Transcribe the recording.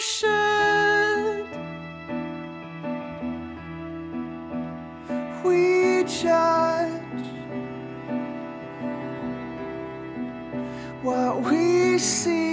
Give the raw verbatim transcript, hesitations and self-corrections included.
should we judge what we see?